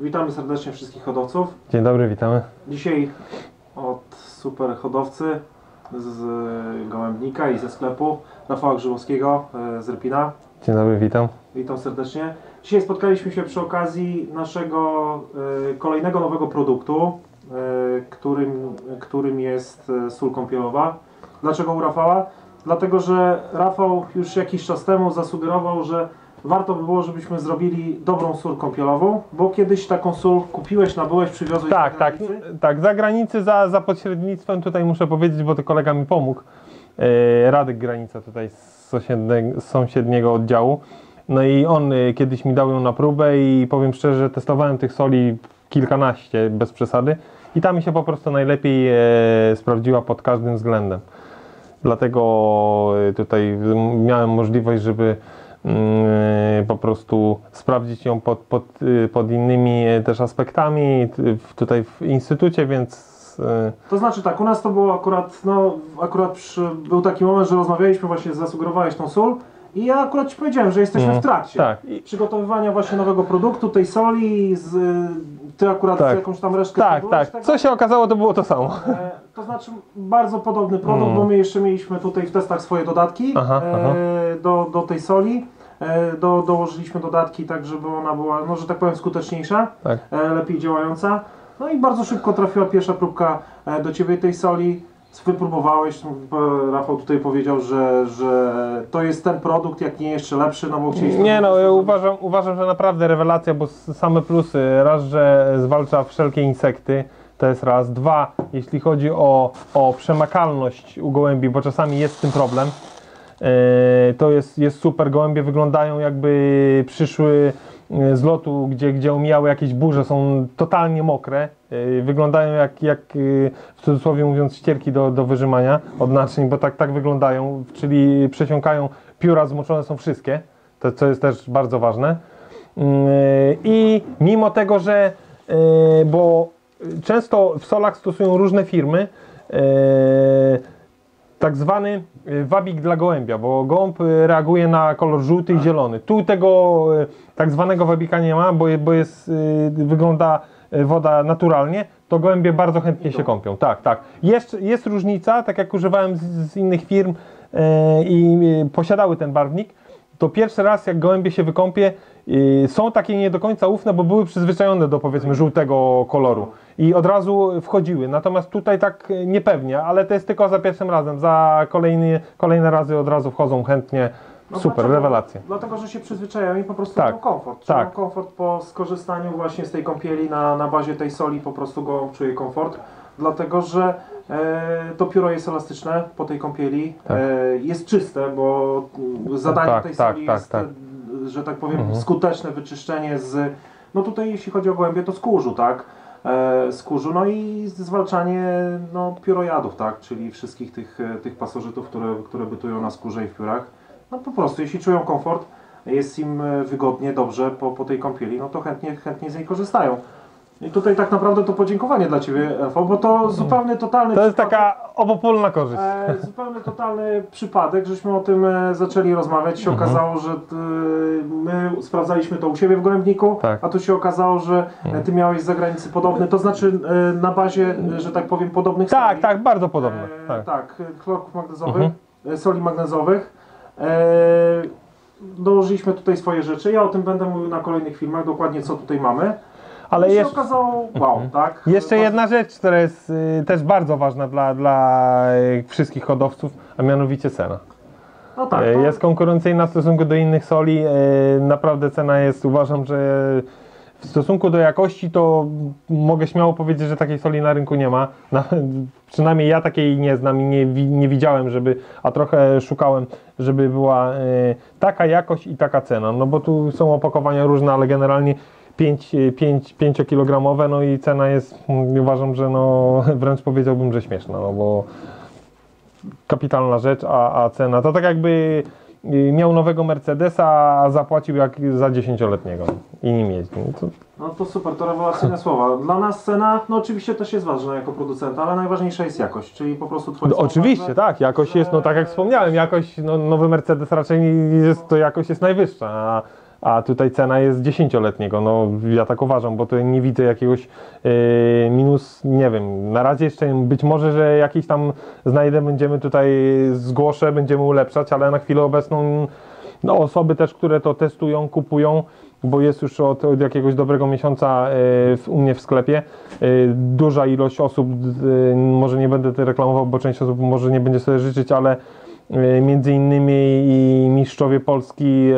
Witamy serdecznie wszystkich hodowców. Dzień dobry, witamy. Dzisiaj od super hodowcy z Gołębnika i ze sklepu Rafała Grzybowskiego z Rypina. Dzień dobry, witam. Witam serdecznie. Dzisiaj spotkaliśmy się przy okazji naszego kolejnego nowego produktu, którym jest sól kąpielowa. Dlaczego u Rafała? Dlatego, że Rafał już jakiś czas temu zasugerował, że warto by było, żebyśmy zrobili dobrą sól kąpielową, bo kiedyś taką sól kupiłeś, nabyłeś, przywiozłeś z zagranicy? Tak, za granicy, za pośrednictwem, tutaj muszę powiedzieć, bo to kolega mi pomógł, Radek Granica tutaj z sąsiedniego oddziału. No i on kiedyś mi dał ją na próbę i powiem szczerze, że testowałem tych soli kilkanaście, bez przesady, i ta mi się po prostu najlepiej sprawdziła pod każdym względem. Dlatego tutaj miałem możliwość, żeby po prostu sprawdzić ją pod innymi też aspektami tutaj w instytucie, więc... To znaczy tak, u nas to było akurat, no akurat był taki moment, że rozmawialiśmy, właśnie zasugerowałeś tą sól i ja akurat Ci powiedziałem, że jesteśmy w trakcie przygotowywania właśnie nowego produktu, tej soli, Ty akurat jakąś tam resztkę... Tak. Co się okazało, to było to samo. To znaczy bardzo podobny produkt, bo my jeszcze mieliśmy tutaj w testach swoje dodatki do tej soli. Dołożyliśmy dodatki tak, żeby ona była, no, że tak powiem, skuteczniejsza, lepiej działająca. No i bardzo szybko trafiła pierwsza próbka do Ciebie tej soli. Wypróbowałeś, Rafał tutaj powiedział, że to jest ten produkt, jak nie jeszcze lepszy, no bo chcieliśmy... Nie no, ja uważam, że naprawdę rewelacja, bo same plusy, raz, że zwalcza wszelkie insekty, to jest raz, dwa, jeśli chodzi o przemakalność u gołębi, bo czasami jest z tym problem, to jest super, gołębie wyglądają jakby przyszły z lotu, gdzie umijały jakieś burze, są totalnie mokre, wyglądają jak w cudzysłowie mówiąc ścierki do wyrzymania od naczyń, bo tak wyglądają, czyli przesiąkają, pióra zmoczone są wszystkie, to co jest też bardzo ważne. I mimo tego, że bo często w solach stosują różne firmy tak zwany wabik dla gołębia, bo gołąb reaguje na kolor żółty i zielony. Tu tego tak zwanego wabika nie ma, bo jest, wygląda woda naturalnie, to gołębie bardzo chętnie się kąpią. Tak. Jest różnica, tak jak używałem z innych firm i posiadały ten barwnik, to pierwszy raz jak gołębie się wykąpie, są takie nie do końca ufne, bo były przyzwyczajone do, powiedzmy, żółtego koloru i od razu wchodziły, natomiast tutaj tak niepewnie, ale to jest tylko za pierwszym razem, za kolejne razy od razu wchodzą chętnie, super, rewelacje. Dlatego, że się przyzwyczają i po prostu mają komfort, komfort po skorzystaniu właśnie z tej kąpieli na bazie tej soli, po prostu go czuje komfort, dlatego, że to pióro jest elastyczne po tej kąpieli, jest czyste, bo zadanie tej soli jest, że tak powiem, skuteczne wyczyszczenie z, no tutaj jeśli chodzi o gołębie, to skórzu, skórzu, no i zwalczanie piórojadów, czyli wszystkich tych pasożytów, które bytują na skórze i w piórach. No po prostu, jeśli czują komfort, jest im wygodnie, dobrze po tej kąpieli, no to chętnie z niej korzystają. I tutaj tak naprawdę to podziękowanie dla Ciebie, Rafał, bo to zupełny, totalny... To jest taka obopólna korzyść. Zupełny, totalny przypadek, żeśmy o tym zaczęli rozmawiać. Się okazało, że my sprawdzaliśmy to u Ciebie w Gołębniku, a tu się okazało, że Ty miałeś z zagranicy podobny, to znaczy na bazie, że tak powiem, podobnych soli. Tak, bardzo podobne. Chlorków magnezowych, soli magnezowych. Dołożyliśmy tutaj swoje rzeczy. Ja o tym będę mówił na kolejnych filmach, dokładnie co tutaj mamy. Ale jeszcze się okazało, wow, Jeszcze jedna rzecz, która jest też bardzo ważna dla wszystkich hodowców, a mianowicie cena. No tak, jest konkurencyjna w stosunku do innych soli. Naprawdę cena jest, uważam, że w stosunku do jakości to mogę śmiało powiedzieć, że takiej soli na rynku nie ma. Przynajmniej ja takiej nie znam i nie widziałem, a trochę szukałem, żeby była taka jakość i taka cena. No bo tu są opakowania różne, ale generalnie 5-kilogramowe, no i cena jest, uważam, że wręcz powiedziałbym, że śmieszna, no bo kapitalna rzecz, a cena to tak jakby miał nowego Mercedesa, a zapłacił jak za 10-letniego i nim jeździł. No to super, to rewelacyjne słowa. Dla nas cena, no oczywiście też jest ważna jako producenta, ale najważniejsza jest jakość, czyli po prostu Twoje... Oczywiście, jakość jest, tak jak wspomniałem, jakość, nowy Mercedes raczej jest, to jakość jest najwyższa, a tutaj cena jest 10-letniego. No ja tak uważam, bo tutaj nie widzę jakiegoś minus, nie wiem, na razie jeszcze być może, że jakiś tam znajdę, będziemy tutaj, zgłoszę, będziemy ulepszać, ale na chwilę obecną no, osoby też, które to testują, kupują, bo jest już od jakiegoś dobrego miesiąca u mnie w sklepie. Duża ilość osób, może nie będę to reklamował, bo część osób może nie będzie sobie życzyć, ale między innymi i mistrzowie Polski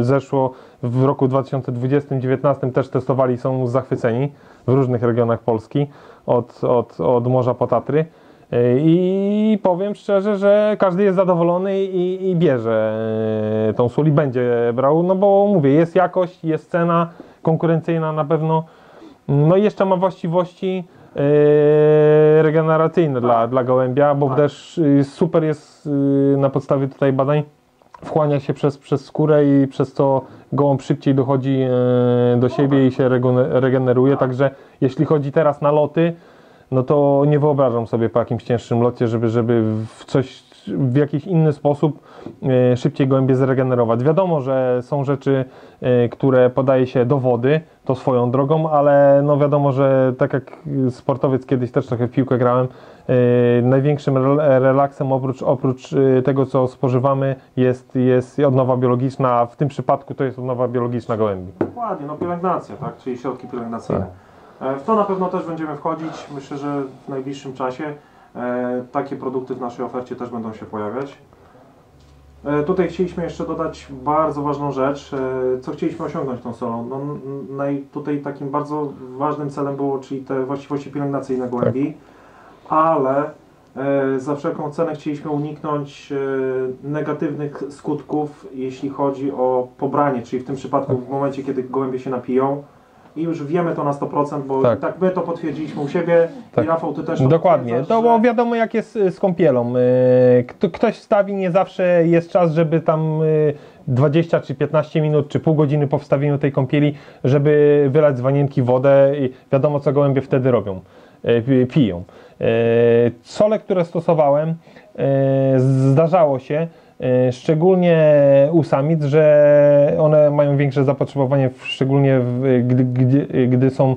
zeszło w roku 2020-2019 też testowali, są zachwyceni w różnych regionach Polski od morza po Tatry. I powiem szczerze, że każdy jest zadowolony i bierze tą sól i będzie brał, no bo mówię, jest jakość, jest cena konkurencyjna na pewno, no i jeszcze ma właściwości regeneracyjne dla gołębia, bo też super jest na podstawie tutaj badań, wchłania się przez skórę i przez to gołąb szybciej dochodzi do siebie i się regeneruje, także jeśli chodzi teraz na loty, no to nie wyobrażam sobie po jakimś cięższym locie, żeby w jakiś inny sposób szybciej gołębie zregenerować. Wiadomo, że są rzeczy, które podaje się do wody, to swoją drogą, ale no wiadomo, że tak jak sportowiec kiedyś też trochę w piłkę grałem, największym relaksem oprócz tego, co spożywamy, jest odnowa biologiczna, a w tym przypadku to jest odnowa biologiczna gołębi. Dokładnie, no pielęgnacja, tak? Czyli środki pielęgnacyjne. Tak. W to na pewno też będziemy wchodzić, myślę, że w najbliższym czasie takie produkty w naszej ofercie też będą się pojawiać. Tutaj chcieliśmy jeszcze dodać bardzo ważną rzecz, co chcieliśmy osiągnąć tą solą. No, tutaj takim bardzo ważnym celem było, czyli te właściwości pielęgnacyjne gołębi, tak. Ale za wszelką cenę chcieliśmy uniknąć negatywnych skutków, jeśli chodzi o pobranie, czyli w tym przypadku w momencie, kiedy gołębie się napiją, i już wiemy to na 100%, bo tak, tak my to potwierdziliśmy u siebie, tak. I Rafał, ty też to dokładnie, to bo wiadomo jak jest z kąpielą. Ktoś wstawi, nie zawsze jest czas, żeby tam 20 czy 15 minut, czy pół godziny po wstawieniu tej kąpieli, żeby wylać z wanienki wodę i wiadomo co gołębie wtedy robią, piją. Sole, które stosowałem, zdarzało się, szczególnie u samic, że one mają większe zapotrzebowanie, szczególnie gdy są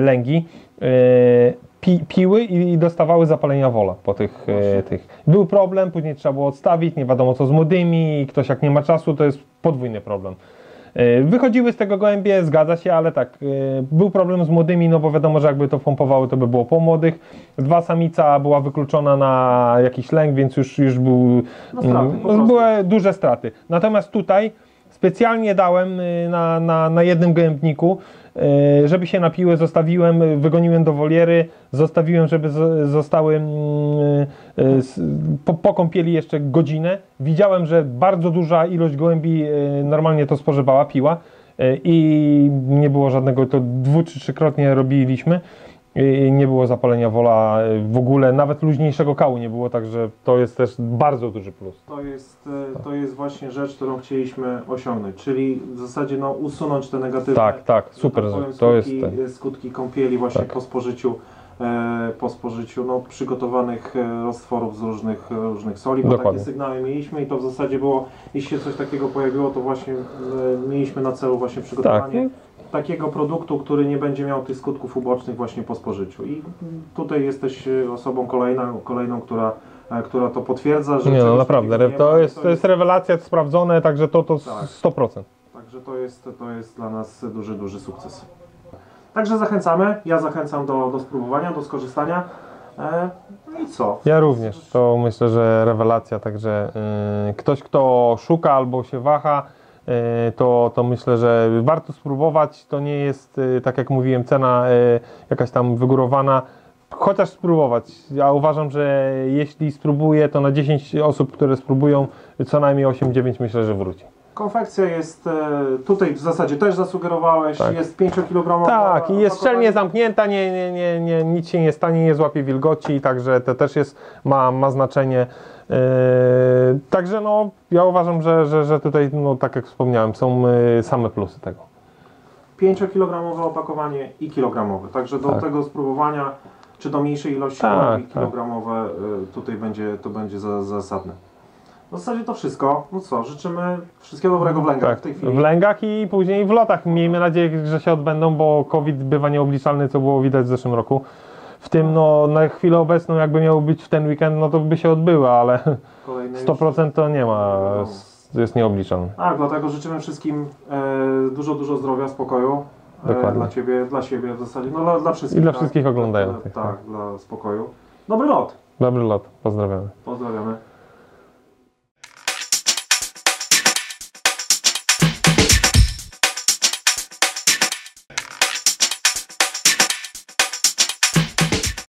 lęgi, piły i dostawały zapalenia wola po tych. Był problem, później trzeba było odstawić, nie wiadomo co z młodymi, ktoś jak nie ma czasu, to jest podwójny problem. Wychodziły z tego gołębie, zgadza się, ale tak, był problem z młodymi, no bo wiadomo, że jakby to pompowały, to by było po młodych. Dwa samica była wykluczona na jakiś lęk, więc już był, no straty, były duże straty. Natomiast tutaj specjalnie dałem na jednym gołębniku, żeby się napiły, zostawiłem, wygoniłem do woliery, zostawiłem, żeby zostały po kąpieli jeszcze godzinę. Widziałem, że bardzo duża ilość gołębi normalnie to spożywała, piła i nie było żadnego, to 2- czy 3-krotnie robiliśmy. I nie było zapalenia wola w ogóle, nawet luźniejszego kału nie było, także to jest też bardzo duży plus. To jest właśnie rzecz, którą chcieliśmy osiągnąć, czyli w zasadzie no, usunąć te negatywne, tak, tak, super, tak powiem, skutki kąpieli właśnie, tak, po spożyciu no, przygotowanych roztworów z różnych soli, bo dokładnie, takie sygnały mieliśmy i to w zasadzie było, jeśli się coś takiego pojawiło, to właśnie mieliśmy na celu właśnie przygotowanie, tak, takiego produktu, który nie będzie miał tych skutków ubocznych właśnie po spożyciu. I tutaj jesteś osobą kolejną, która to potwierdza, że... Nie, no naprawdę, to jest rewelacja, sprawdzone, także to tak, 100%. Także to jest dla nas duży sukces. Także zachęcamy, ja zachęcam do spróbowania, do skorzystania. I co? Ja również, to myślę, że rewelacja, także ktoś, kto szuka albo się waha, to myślę, że warto spróbować, to nie jest, tak jak mówiłem, cena jakaś tam wygórowana, chociaż spróbować. Ja uważam, że jeśli spróbuję, to na 10 osób, które spróbują, co najmniej 8-9 myślę, że wróci. Konfekcja jest, tutaj w zasadzie też zasugerowałeś, tak, jest 5-kilogramowa. Tak, i jest szczelnie zamknięta, nie, nic się nie stanie, nie złapie wilgoci, także to też jest, ma znaczenie. Także no, ja uważam, że tutaj, no, tak jak wspomniałem, są same plusy tego. 5-kilogramowe opakowanie i kilogramowe, także do, tak, tego spróbowania, czy do mniejszej ilości, tak, kilogramowe, tak, tutaj to będzie zasadne. W zasadzie to wszystko. No co, życzymy wszystkiego dobrego w lęgach, tak, w tej chwili. W lęgach i później w lotach. Miejmy nadzieję, że się odbędą, bo COVID bywa nieobliczalny, co było widać w zeszłym roku. W tym, no, na chwilę obecną, jakby miało być w ten weekend, no to by się odbyło, ale kolejne 100% to nie ma, jest nieobliczalne. Tak, dlatego życzymy wszystkim dużo, dużo zdrowia, spokoju. Dokładnie. Dla Ciebie, dla siebie w zasadzie, no dla wszystkich. I dla wszystkich oglądających. Tak, dla spokoju. Dobry lot. Dobry lot, pozdrawiamy. Pozdrawiamy.